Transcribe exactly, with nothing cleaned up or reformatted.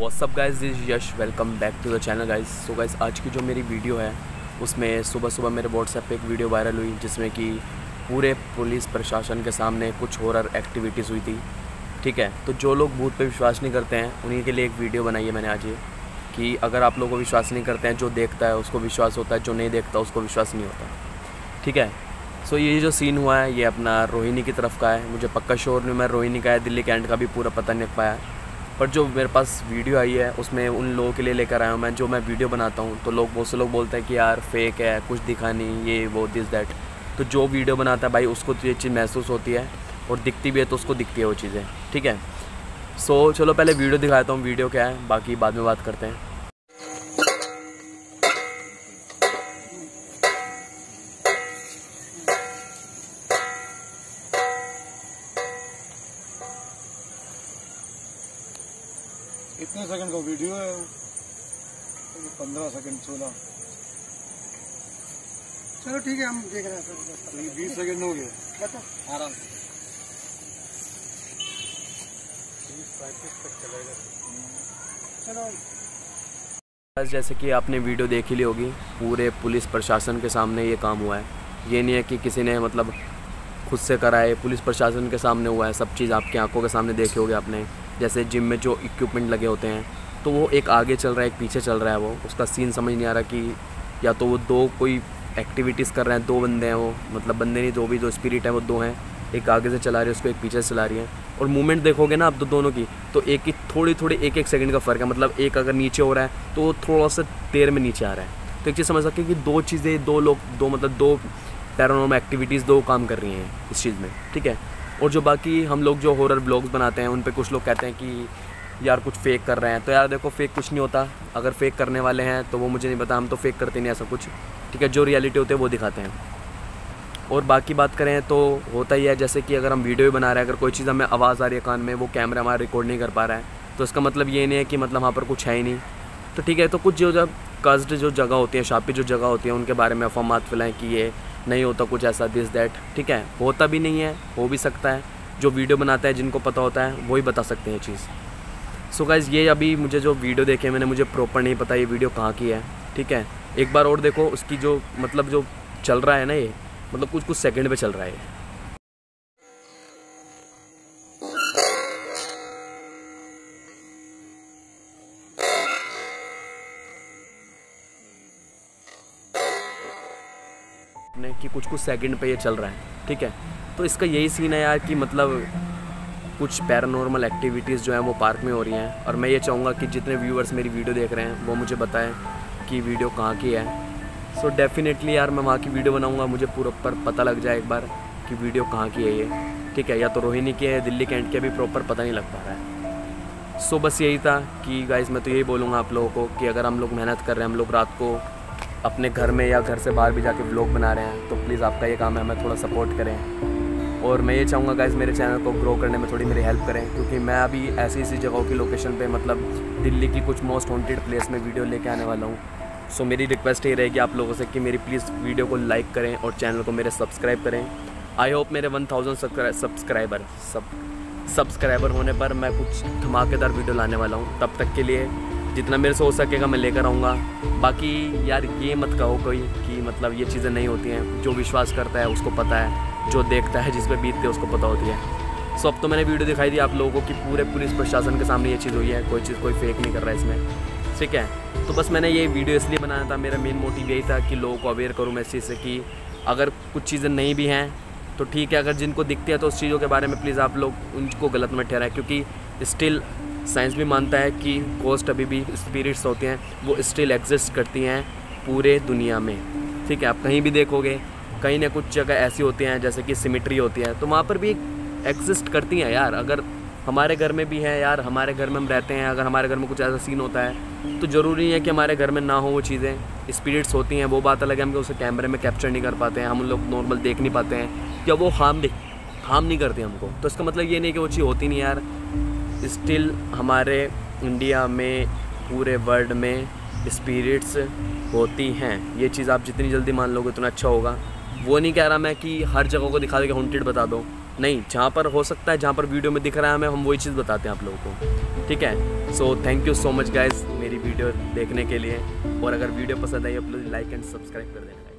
WhatsApp guys, this Yash, welcome back to the channel guys. So guys, आज की जो मेरी वीडियो है उसमें सुबह सुबह मेरे व्हाट्सएप पे एक वीडियो वायरल हुई जिसमें कि पूरे पुलिस प्रशासन के सामने कुछ हॉरर एक्टिविटीज़ हुई थी। ठीक है, तो जो लोग भूत पे विश्वास नहीं करते हैं उन्हीं के लिए एक वीडियो बनाई है मैंने आज ये, कि अगर आप लोगों को विश्वास नहीं करते हैं, जो देखता है उसको विश्वास होता है, जो नहीं देखता उसको विश्वास नहीं होता। ठीक है, सो so, ये जो सीन हुआ है ये अपना रोहिणी की तरफ का है। मुझे पक्का शोर नहीं, मैं रोहिणी का है, दिल्ली कैंट का भी पूरा पता नहीं पाया, पर जो मेरे पास वीडियो आई है उसमें उन लोगों के लिए लेकर आया हूँ मैं। जो मैं वीडियो बनाता हूँ तो लोग, बहुत से लोग बोलते हैं कि यार फेक है, कुछ दिखा नहीं, ये वो दिस दैट। तो जो वीडियो बनाता है भाई उसको तो ये चीज़ महसूस होती है, और दिखती भी है तो उसको दिखती है वो चीज़ें। ठीक है, सो so, चलो पहले वीडियो दिखाता हूँ, वीडियो क्या है, बाकी बाद में बात करते हैं। कितने सेकंड का वीडियो है? पंद्रह सेकंड, सोलह। चलो ठीक है, हम देख रहे हैं सर। बीस सेकंड हो गए, आराम से बीस पैंतीस तक चलेगा। चलो, जैसे कि आपने वीडियो देखी ली होगी, पूरे पुलिस प्रशासन के सामने ये काम हुआ है। ये नहीं है कि किसी ने मतलब खुद से कराए, पुलिस प्रशासन के सामने हुआ है। सब चीज़ आपकी आंखों के सामने देखी होगी आपने। जैसे जिम में जो इक्विपमेंट लगे होते हैं तो वो एक आगे चल रहा है, एक पीछे चल रहा है, वो उसका सीन समझ नहीं आ रहा कि या तो वो दो कोई एक्टिविटीज़ कर रहे हैं, दो बंदे हैं, वो मतलब बंदे नहीं, दो भी जो स्पिरिट है वो दो हैं, एक आगे से चला रही है उसको, एक पीछे से चला रही है। और मूवमेंट देखोगे ना आप तो दोनों की, तो एक ही थोड़ी थोड़ी एक एक सेकंड का फ़र्क है। मतलब एक अगर नीचे हो रहा है तो वो थोड़ा सा देर में नीचे आ रहा है। तो एक चीज़ समझ सकते हैं कि दो चीज़ें, दो लोग, दो मतलब दो पैरानॉर्मल एक्टिविटीज़, दो काम कर रही हैं इस चीज़ में। ठीक है, और जो बाकी हम लोग जो हॉरर ब्लॉग्स बनाते हैं उन पे कुछ लोग कहते हैं कि यार कुछ फेक कर रहे हैं, तो यार देखो फेक कुछ नहीं होता। अगर फेक करने वाले हैं तो वो मुझे नहीं पता, हम तो फेक करते नहीं ऐसा कुछ। ठीक है, जो रियलिटी होते हैं वो दिखाते हैं। और बाकी बात करें तो होता ही है, जैसे कि अगर हम वीडियो बना रहे हैं, अगर कोई चीज़ हमें आवाज़ आ रही है कान में, वो कैमरा हमारा रिकॉर्ड नहीं कर पा रहा है, तो इसका मतलब ये नहीं है कि मतलब वहाँ पर कुछ है ही नहीं। तो ठीक है, तो कुछ जो जब कस्ड जो जगह होती है, शापी जो जगह होती है, उनके बारे में अफवाहत फैलाएँ कि ये नहीं होता कुछ ऐसा दिस दैट। ठीक है, होता भी नहीं है, हो भी सकता है। जो वीडियो बनाता है, जिनको पता होता है वही बता सकते हैं ये चीज़। सो गाइज़, ये अभी मुझे जो वीडियो देखे मैंने, मुझे प्रॉपर नहीं पता ये वीडियो कहाँ की है। ठीक है, एक बार और देखो उसकी जो मतलब जो चल रहा है ना, ये मतलब कुछ कुछ सेकंड पे चल रहा है। कि कुछ कुछ सेकंड पे ये चल रहा है। ठीक है, तो इसका यही सीन है यार कि मतलब कुछ पैरानॉर्मल एक्टिविटीज़ जो हैं वो पार्क में हो रही हैं। और मैं ये चाहूँगा कि जितने व्यूअर्स मेरी वीडियो देख रहे हैं वो मुझे बताएं कि वीडियो कहाँ की है। सो so, डेफिनेटली यार मैं वहाँ की वीडियो बनाऊँगा, मुझे पूरा पर पता लग जाए एक बार कि वीडियो कहाँ की है ये। ठीक है, या तो रोहिणी की है, दिल्ली कैंट की, अभी प्रॉपर पता नहीं लग पा रहा है। सो so, बस यही था कि गाइज़ मैं तो यही बोलूँगा आप लोगों को कि अगर हम लोग मेहनत कर रहे हैं, हम लोग रात को अपने घर में या घर से बाहर भी जाके व्लॉग बना रहे हैं, तो प्लीज़ आपका ये काम है हमें थोड़ा सपोर्ट करें। और मैं ये चाहूँगा गाइज़ मेरे चैनल को ग्रो करने में थोड़ी मेरी हेल्प करें, क्योंकि मैं अभी ऐसी ऐसी जगहों की लोकेशन पे मतलब दिल्ली की कुछ मोस्ट वांटेड प्लेस में वीडियो लेके आने वाला हूँ। सो मेरी रिक्वेस्ट ये रहेगी आप लोगों से कि मेरी प्लीज़ वीडियो को लाइक करें और चैनल को मेरे सब्सक्राइब करें। आई होप मेरे वन थाउजेंड सब्सक्राइबर सब सब्सक्राइबर होने पर मैं कुछ धमाकेदार वीडियो लाने वाला हूँ। तब तक के लिए जितना मेरे से हो सकेगा मैं लेकर आऊँगा। बाकी यार ये मत कहो कोई कि मतलब ये चीज़ें नहीं होती हैं, जो विश्वास करता है उसको पता है, जो देखता है, जिस पे बीतते है उसको पता होती है। सो अब तो मैंने वीडियो दिखाई दी आप लोगों को कि पूरे पुलिस प्रशासन के सामने ये चीज़ हुई है, कोई चीज़ कोई फेक नहीं कर रहा है इसमें। ठीक है, तो बस मैंने ये वीडियो इसलिए बनाया था, मेरा मेन मोटिव यही था कि लोगों को अवेयर करूँ मैं इस चीज़ से कि अगर कुछ चीज़ें नहीं भी हैं तो ठीक है, अगर जिनको दिखती है तो उस चीज़ों के बारे में प्लीज़ आप लोग उनको गलत मत ठहराएं, क्योंकि स्टिल साइंस भी मानता है कि गोस्ट अभी भी स्पिरिट्स होते हैं, वो स्टिल एग्जिस्ट करती हैं पूरे दुनिया में। ठीक है, आप कहीं भी देखोगे कहीं ना कुछ जगह ऐसी होती हैं, जैसे कि सिमेट्री होती है तो वहाँ पर भी एग्जिस्ट करती हैं यार। अगर हमारे घर में भी है यार, हमारे घर में हम रहते हैं, अगर हमारे घर में कुछ ऐसा सीन होता है तो ज़रूरी है कि हमारे घर में ना हो वो चीज़ें। स्पिरिट्स होती हैं वो बात अलग है, हम उसे कैमरे में कैप्चर नहीं कर पाते हैं, हम लोग नॉर्मल देख नहीं पाते हैं, या वो हार्म हार्म नहीं करते हमको, तो इसका मतलब ये नहीं कि वो चीज़ होती नहीं यार। स्टिल हमारे इंडिया में पूरे वर्ल्ड में स्पिरिट्स होती हैं, ये चीज़ आप जितनी जल्दी मान लोगे उतना अच्छा होगा। वो नहीं कह रहा मैं कि हर जगह को दिखा दे के हॉन्टेड बता दो, नहीं, जहाँ पर हो सकता है, जहाँ पर वीडियो में दिख रहा है हमें, हम वही चीज़ बताते हैं आप लोगों को, ठीक है। So thank you so much guys मेरी वीडियो देखने के लिए, और अगर वीडियो पसंद आई आप लोग लाइक एंड सब्सक्राइब कर देना।